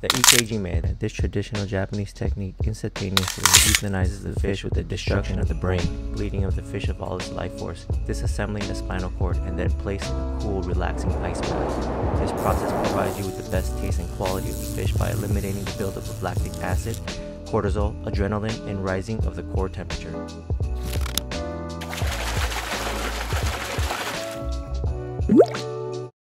The Ikejime, this traditional Japanese technique, instantaneously euthanizes the fish with the destruction of the brain, bleeding of the fish of all its life force, disassembling the spinal cord, and then placed in a cool, relaxing ice bath. This process provides you with the best taste and quality of the fish by eliminating the buildup of lactic acid, cortisol, adrenaline, and rising of the core temperature.